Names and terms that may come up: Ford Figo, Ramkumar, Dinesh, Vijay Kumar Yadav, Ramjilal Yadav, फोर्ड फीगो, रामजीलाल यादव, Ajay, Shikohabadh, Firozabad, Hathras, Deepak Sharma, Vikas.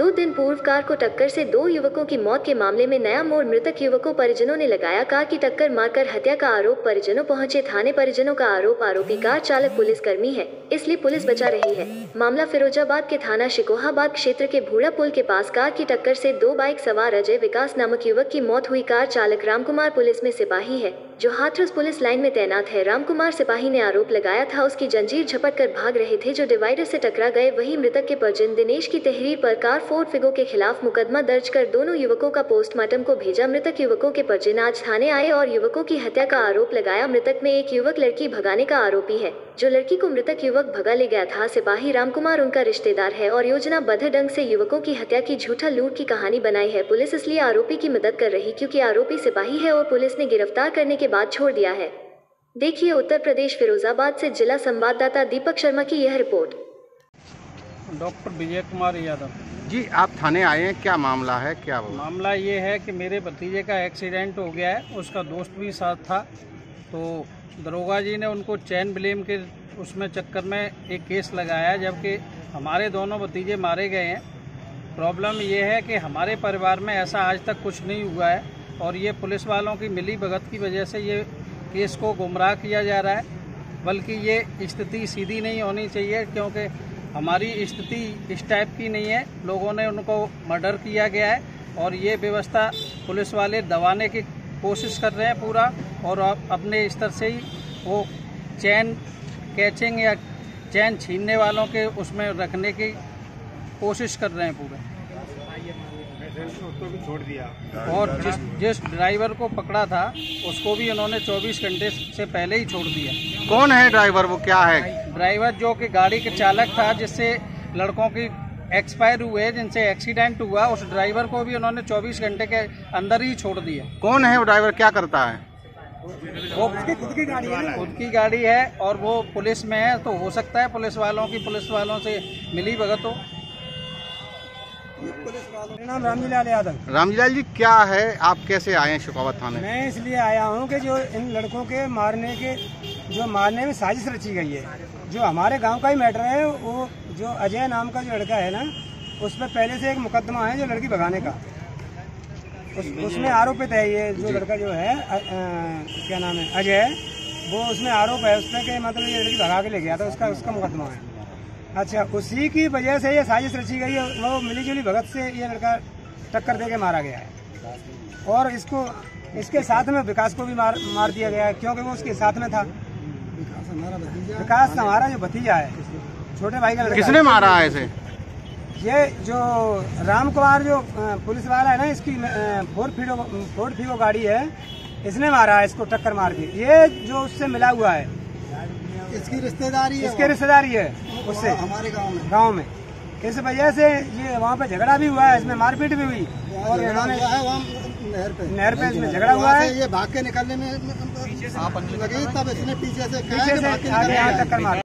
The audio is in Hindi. दो दिन पूर्व कार को टक्कर से दो युवकों की मौत के मामले में नया मोड़। मृतक युवकों परिजनों ने लगाया कार की टक्कर मारकर हत्या का आरोप। परिजनों पहुंचे थाने। परिजनों का आरोप आरोपी कार चालक पुलिसकर्मी है, इसलिए पुलिस बचा रही है। मामला फिरोजाबाद के थाना शिकोहाबाद क्षेत्र के भूड़ा पुल के पास कार की टक्कर से दो बाइक सवार अजय विकास नामक युवक की मौत हुई। कार चालक रामकुमार पुलिस में सिपाही है जो हाथरस पुलिस लाइन में तैनात है। रामकुमार सिपाही ने आरोप लगाया था उसकी जंजीर झपट कर भाग रहे थे जो डिवाइडर से टकरा गए। वहीं मृतक के परिजन दिनेश की तहरीर पर कार फोर्ड फिगो के खिलाफ मुकदमा दर्ज कर दोनों युवकों का पोस्टमार्टम को भेजा। मृतक युवकों के परिजन आज थाने आए और युवकों की हत्या का आरोप लगाया। मृतक में एक युवक लड़की भगाने का आरोपी है जो लड़की को मृतक युवक भगा ले गया था। सिपाही रामकुमार उनका रिश्तेदार है और योजनाबद्ध ढंग से युवकों की हत्या की झूठा लूट की कहानी बनाई है। पुलिस इसलिए आरोपी की मदद कर रही क्योंकि आरोपी सिपाही है और पुलिस ने गिरफ्तार करने के बाद छोड़ दिया है। देखिए उत्तर प्रदेश फिरोजाबाद से जिला संवाददाता दीपक शर्मा की यह रिपोर्ट। डॉक्टर विजय कुमार यादव जी, आप थाने आए हैं, क्या मामला है? क्या मामला ये है कि मेरे भतीजे का एक्सीडेंट हो गया है, उसका दोस्त भी साथ था, तो दरोगा जी ने उनको चैन ब्लेम के उसमें चक्कर में एक केस लगाया, जबकि हमारे दोनों भतीजे मारे गए हैं। प्रॉब्लम ये है कि हमारे परिवार में ऐसा आज तक कुछ नहीं हुआ है और ये पुलिस वालों की मिली भगत की वजह से ये केस को गुमराह किया जा रहा है, बल्कि ये स्थिति सीधी नहीं होनी चाहिए क्योंकि हमारी स्थिति इस टाइप की नहीं है। लोगों ने उनको मर्डर किया गया है और ये व्यवस्था पुलिस वाले दबाने की कोशिश कर रहे हैं पूरा, और अपने स्तर से ही वो चैन कैचिंग या चैन छीनने वालों के उसमें रखने की कोशिश कर रहे हैं पूरा, उसको भी छोड़ दिया। और जिस ड्राइवर को पकड़ा था उसको भी इन्होंने 24 घंटे से पहले ही छोड़ दिया। कौन है ड्राइवर, वो क्या है? ड्राइवर जो कि गाड़ी के चालक था जिससे लड़कों की एक्सपायर हुए, जिनसे एक्सीडेंट हुआ, उस ड्राइवर को भी उन्होंने 24 घंटे के अंदर ही छोड़ दिया। कौन है वो ड्राइवर, क्या करता है? वो खुद की गाड़ी है और वो पुलिस में है, तो हो सकता है पुलिस वालों की पुलिस वालों से मिली भगत हो। मेरा नाम रामजीलाल यादव। रामजीलाल जी, क्या है, आप कैसे आए हैं शिकोहाबाद थाने? मैं इसलिए आया हूं कि जो इन लड़कों के मारने में साजिश रची गई है, जो हमारे गांव का ही मैटर है, वो जो अजय नाम का जो लड़का है ना, उस पर पहले से एक मुकदमा है जो लड़की भगाने का, उसमें आरोपित है ये जो लड़का जो है क्या नाम है अजय, वो उसमें आरोप है उसमें कि मतलब ये लड़की भगा के ले गया था, उसका मुकदमा है। अच्छा, उसी की वजह से ये साजिश रची गई है, वो मिली जुली भगत से ये लड़का टक्कर देके मारा गया है और इसको इसके साथ में विकास को भी मार दिया गया है क्योंकि वो उसके साथ में था। विकास हमारा जो भतीजा है, छोटे भाई का लड़का। किसने मारा है इसे? ये जो रामकुमार जो पुलिस वाला है ना, इसकी फोर्ड फीगो गाड़ी है, इसने मारा है, इसको टक्कर मार दी। ये जो उससे मिला हुआ है, इसकी रिश्तेदारी है उससे हमारे गांव में। इस वजह से ये वहाँ पे झगड़ा भी हुआ है, इसमें मारपीट भी हुई और इन्होंने नहर पे इसमें झगड़ा हुआ है। ये भाग के निकलने में लगी, तब इसने पीछे से आगे टक्कर मारी।